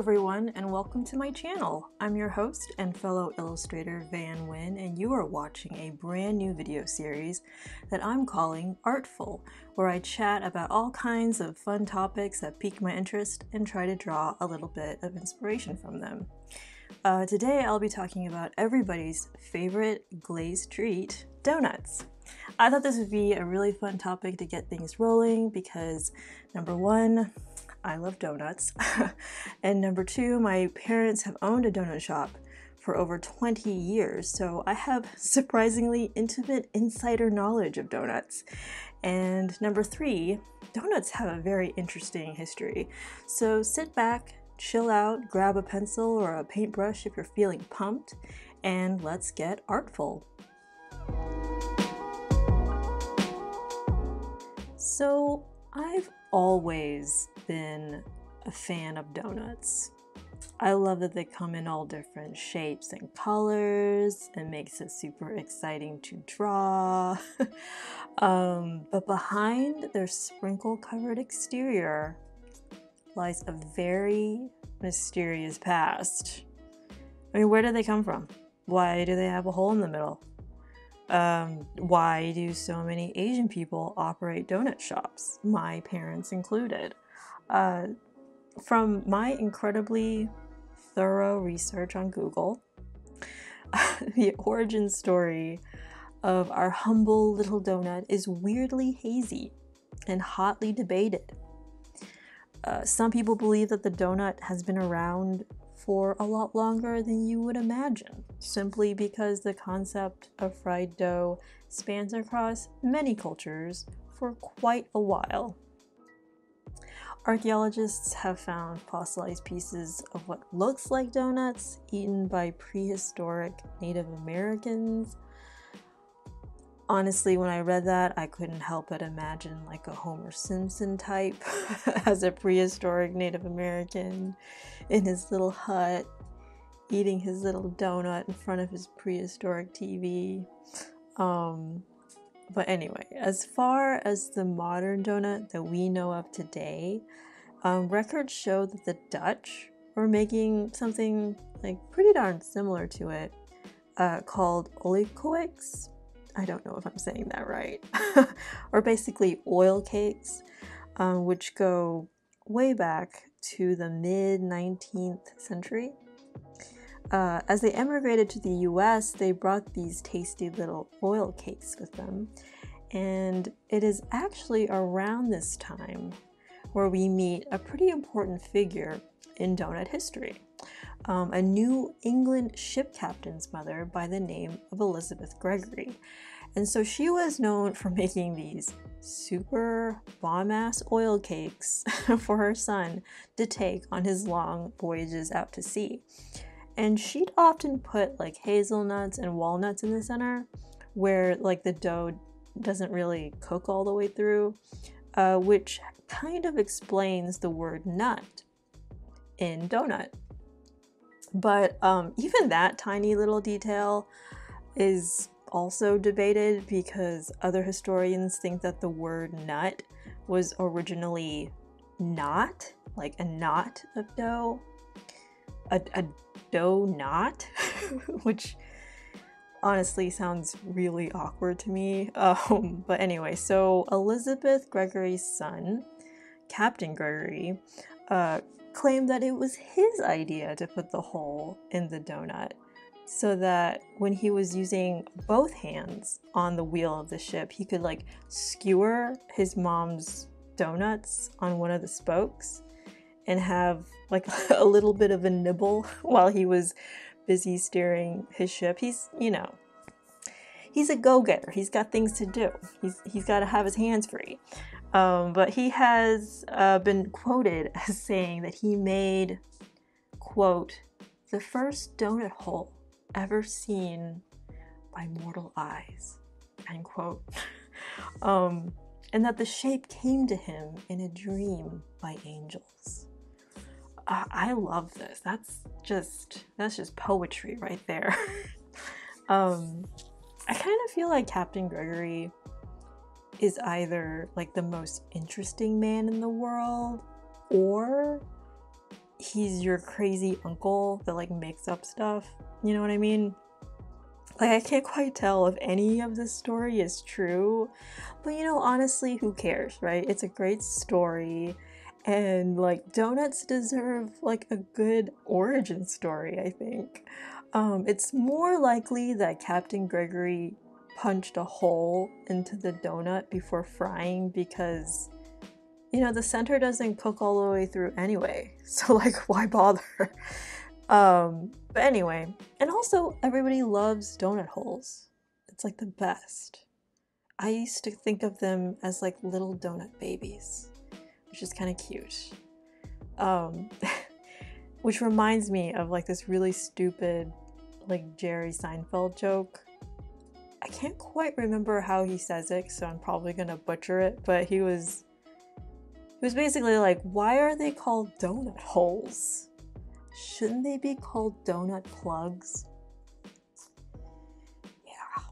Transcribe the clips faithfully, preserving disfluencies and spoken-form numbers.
everyone, and welcome to my channel. I'm your host and fellow illustrator Van Nguyen, and you are watching a brand new video series that I'm calling Artful, where I chat about all kinds of fun topics that pique my interest and try to draw a little bit of inspiration from them. Uh, today I'll be talking about everybody's favorite glazed treat, donuts. I thought this would be a really fun topic to get things rolling because, number one, I love donuts, and number two, my parents have owned a donut shop for over twenty years, so I have surprisingly intimate insider knowledge of donuts. And number three, donuts have a very interesting history, so sit back, chill out, grab a pencil or a paintbrush if you're feeling pumped, and let's get artful. So I've always been a fan of donuts. I love that they come in all different shapes and colors and makes it super exciting to draw. um, but behind their sprinkle covered exterior lies a very mysterious past. I mean, where did they come from? Why do they have a hole in the middle? Um, why do so many Asian people operate donut shops, my parents included? Uh, from my incredibly thorough research on Google, the origin story of our humble little donut is weirdly hazy and hotly debated. Uh, some people believe that the donut has been around for a lot longer than you would imagine, simply because the concept of fried dough spans across many cultures for quite a while. Archaeologists have found fossilized pieces of what looks like donuts eaten by prehistoric Native Americans. Honestly, when I read that, I couldn't help but imagine like a Homer Simpson type as a prehistoric Native American in his little hut, eating his little donut in front of his prehistoric T V. Um, but anyway, as far as the modern donut that we know of today, um, records show that the Dutch were making something like pretty darn similar to it uh, called oliekoeks. I don't know if I'm saying that right, or basically oil cakes, um, which go way back to the mid nineteenth century. Uh, as they emigrated to the U S, they brought these tasty little oil cakes with them, and it is actually around this time where we meet a pretty important figure in donut history. Um, a New England ship captain's mother by the name of Elizabeth Gregory. And so she was known for making these super bomb-ass oil cakes for her son to take on his long voyages out to sea. And she'd often put like hazelnuts and walnuts in the center where like the dough doesn't really cook all the way through, uh, which kind of explains the word nut in donut. But um, even that tiny little detail is also debated because other historians think that the word nut was originally knot, like a knot of dough, a, a dough knot, which honestly sounds really awkward to me. Um, but anyway, so Elizabeth Gregory's son, Captain Gregory, uh, claimed that it was his idea to put the hole in the donut so that when he was using both hands on the wheel of the ship, he could like skewer his mom's donuts on one of the spokes and have like a little bit of a nibble while he was busy steering his ship. He's, you know, he's a go-getter. He's got things to do. He's, he's got to have his hands free. Um, but he has uh, been quoted as saying that he made, quote, the first donut hole ever seen by mortal eyes, end quote. um, and that the shape came to him in a dream by angels. Uh, I love this. That's just, that's just poetry right there. um, I kind of feel like Captain Gregory is either like the most interesting man in the world, or he's your crazy uncle that like makes up stuff. You know what I mean? Like, I can't quite tell if any of this story is true, but you know, honestly, who cares, right? It's a great story, and like, donuts deserve like a good origin story, I think. Um, it's more likely that Captain Gregory punched a hole into the donut before frying because, you know, the center doesn't cook all the way through anyway, so like, why bother? Um, but anyway, and also everybody loves donut holes. It's like the best. I used to think of them as like little donut babies, which is kind of cute. Um, which reminds me of like this really stupid, like Jerry Seinfeld joke. I can't quite remember how he says it, so I'm probably gonna butcher it, but he was, he was basically like, why are they called donut holes? Shouldn't they be called donut plugs? Yeah,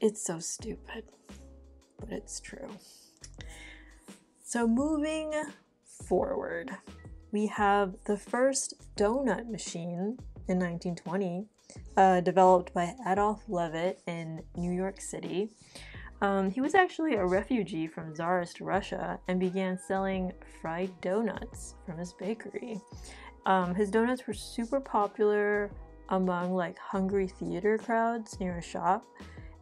it's so stupid, but it's true. So moving forward, we have the first donut machine in nineteen twenty, uh, developed by Adolf Levitt in New York City. Um, he was actually a refugee from Tsarist Russia and began selling fried donuts from his bakery. Um, his donuts were super popular among like hungry theater crowds near a shop,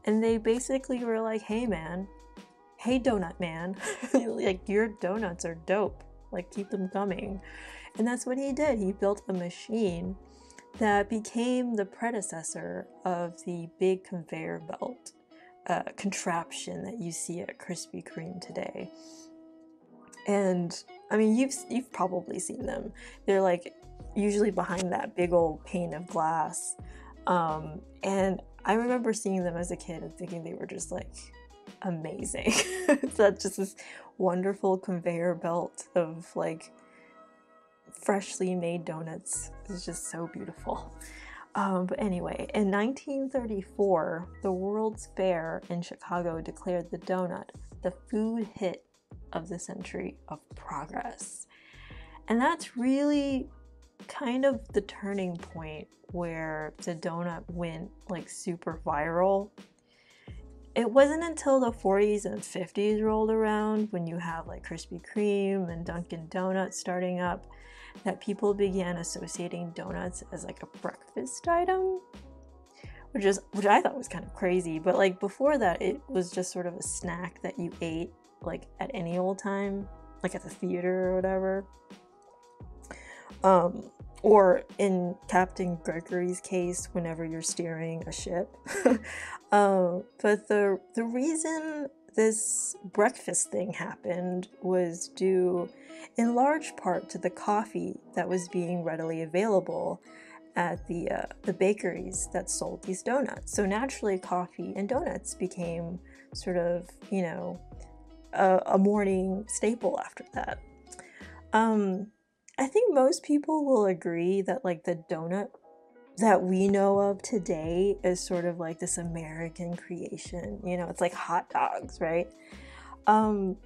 and they basically were like, hey man, hey donut man, like your donuts are dope, like keep them coming. And that's what he did. He built a machine that became the predecessor of the big conveyor belt uh, contraption that you see at Krispy Kreme today. And I mean, you've you've probably seen them. They're like usually behind that big old pane of glass. Um, and I remember seeing them as a kid and thinking they were just like amazing. So that's just this wonderful conveyor belt of like freshly made donuts. It's just so beautiful. Um, but anyway, in nineteen thirty-four, the World's Fair in Chicago declared the donut the food hit of the century of progress. And that's really kind of the turning point where the donut went like super viral. It wasn't until the forties and fifties rolled around, when you have like Krispy Kreme and Dunkin' Donuts starting up, that people began associating donuts as like a breakfast item, which is which I thought was kind of crazy. But like before that, it was just sort of a snack that you ate like at any old time, like at the theater or whatever. Um, or in Captain Gregory's case, whenever you're steering a ship. um, but the, the reason this breakfast thing happened was due in large part to the coffee that was being readily available at the, uh, the bakeries that sold these donuts. So naturally, coffee and donuts became sort of, you know, a morning staple after that. Um, I think most people will agree that like the donut that we know of today is sort of like this American creation, you know, it's like hot dogs, right? Um,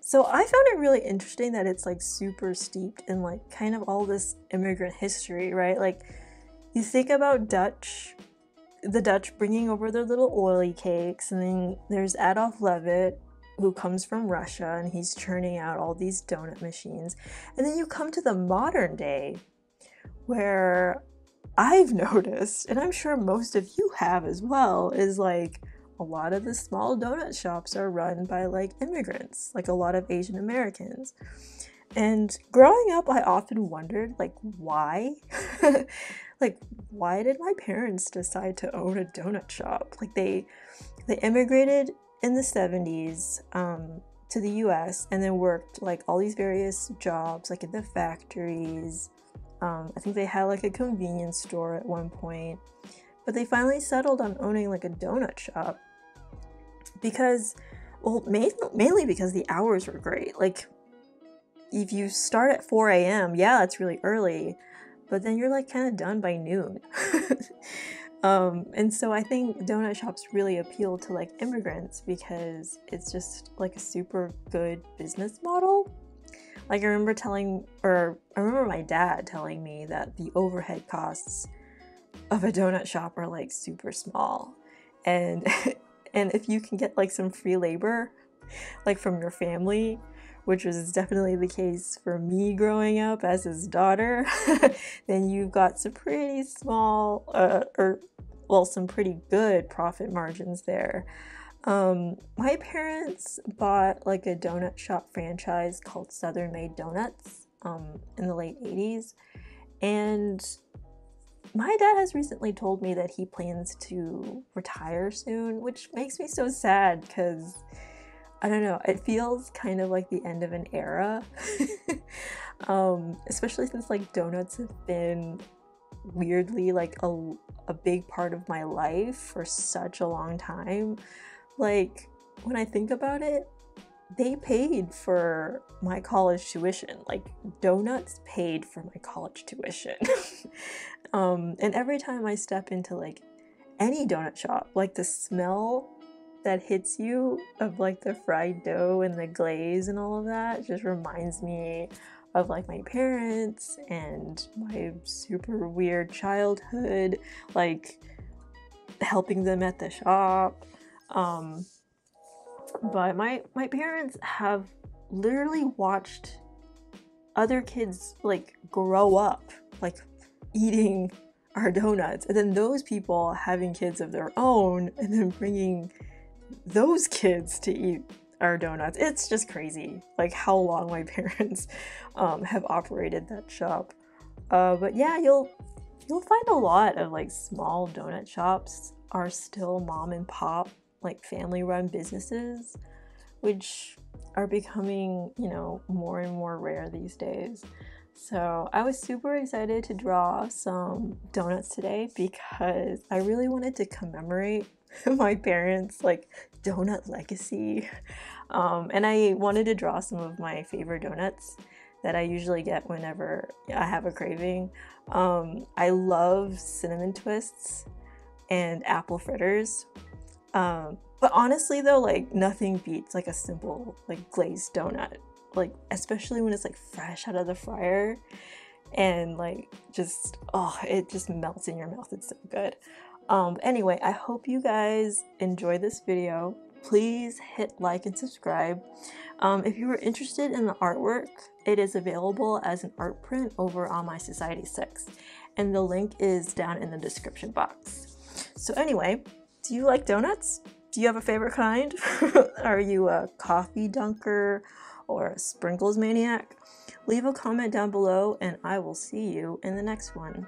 so I found it really interesting that it's like super steeped in like kind of all this immigrant history, right? Like you think about Dutch, the Dutch bringing over their little oily cakes, and then there's Adolf Levitt, who comes from Russia, and he's churning out all these donut machines. And then you come to the modern day, where I've noticed, and I'm sure most of you have as well, is like a lot of the small donut shops are run by like immigrants, like a lot of Asian Americans. And growing up, I often wondered like why, like why did my parents decide to own a donut shop? Like they, they immigrated in the seventies um, to the U S, and then worked like all these various jobs, like at the factories. Um, I think they had like a convenience store at one point, but they finally settled on owning like a donut shop because, well, ma- mainly because the hours were great. Like if you start at four a m, yeah, that's really early, but then you're like kind of done by noon. Um, and so I think donut shops really appeal to like immigrants because it's just like a super good business model, Like I remember telling, or I remember my dad telling me that the overhead costs of a donut shop are like super small. And, and if you can get like some free labor, like from your family, which was definitely the case for me growing up as his daughter, then you've got some pretty small, uh, or well, some pretty good profit margins there. Um, my parents bought like a donut shop franchise called Southern Made Donuts um, in the late eighties. And my dad has recently told me that he plans to retire soon, which makes me so sad because, I don't know, it feels kind of like the end of an era, um, especially since like donuts have been weirdly like a, a big part of my life for such a long time. Like when I think about it, they paid for my college tuition. Like donuts paid for my college tuition. um, and every time I step into like any donut shop, like the smell that hits you of like the fried dough and the glaze and all of that just reminds me of like my parents and my super weird childhood, like helping them at the shop. Um, but my, my parents have literally watched other kids like grow up, like eating our donuts, and then those people having kids of their own and then bringing those kids to eat our donuts. It's just crazy like how long my parents um, have operated that shop. Uh, but yeah, you'll you'll find a lot of like small donut shops are still mom and pop, like family run businesses, which are becoming, you know, more and more rare these days. So I was super excited to draw some donuts today because I really wanted to commemorate my parents' like donut legacy, um, and I wanted to draw some of my favorite donuts that I usually get whenever I have a craving. Um, I love cinnamon twists and apple fritters, um, but honestly though, like nothing beats like a simple like glazed donut, like especially when it's like fresh out of the fryer and like just, oh, it just melts in your mouth. It's so good. Um, anyway, I hope you guys enjoy this video. Please hit like and subscribe. Um, if you were interested in the artwork, it is available as an art print over on my Society six, and the link is down in the description box. So anyway, do you like donuts? Do you have a favorite kind? Are you a coffee dunker or a sprinkles maniac? Leave a comment down below and I will see you in the next one.